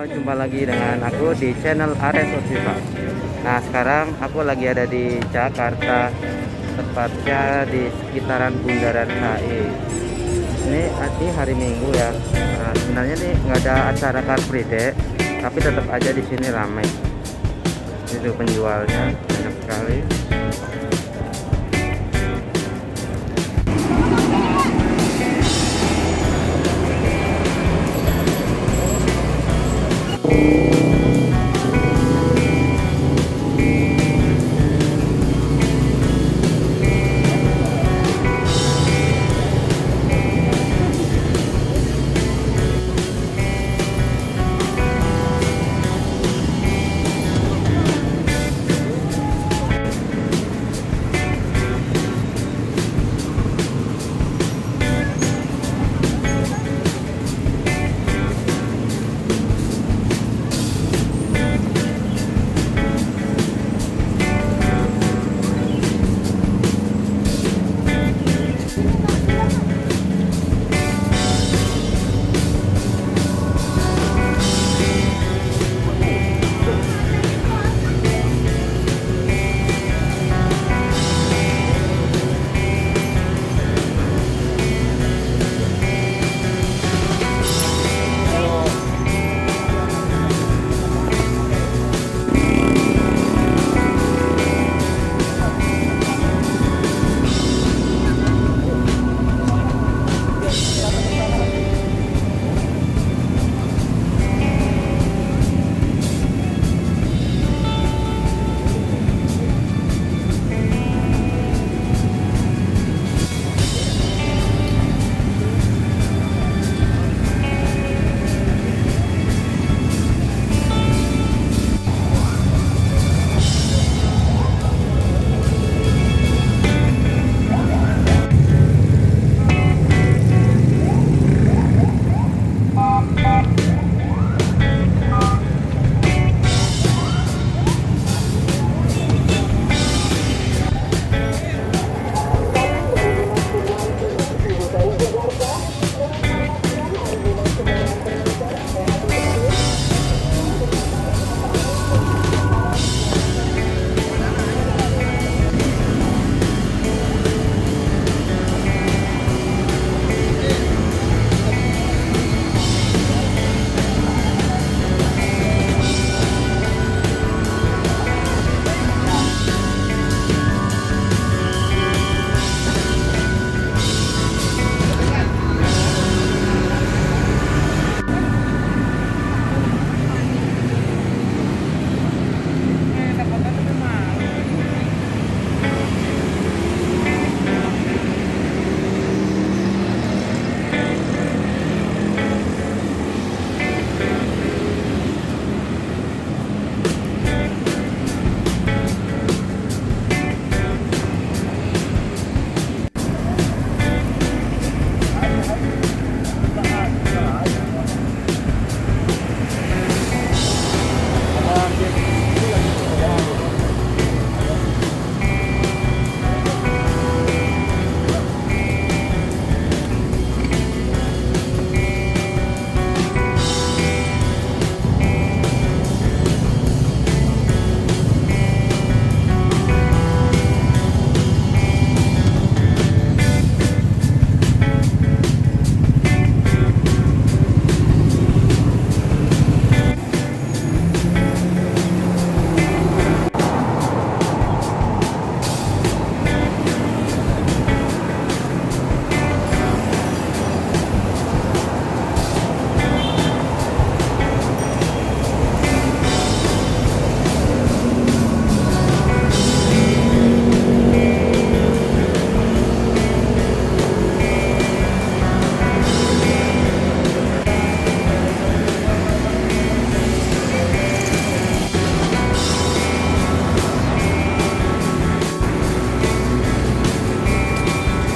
Jumpa lagi dengan aku di channel Arek Survival. Nah, sekarang aku lagi ada di Jakarta, tepatnya di sekitaran bundaran HI. Ini hari Minggu ya. Nah, sebenarnya nih nggak ada acara Car Free Day, tapi tetap aja di sini ramai. Itu penjualnya banyak sekali.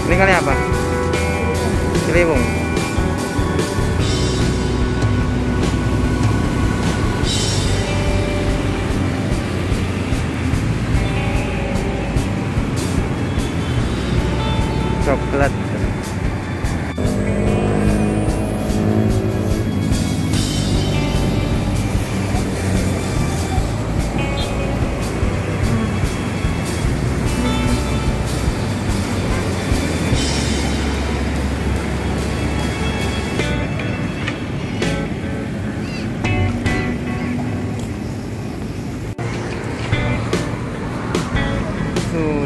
Ini kali apa? Ciliwung. Coklat.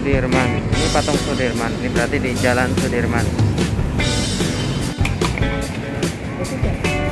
Sudirman. Ini patung Sudirman. Ini berarti di Jalan Sudirman.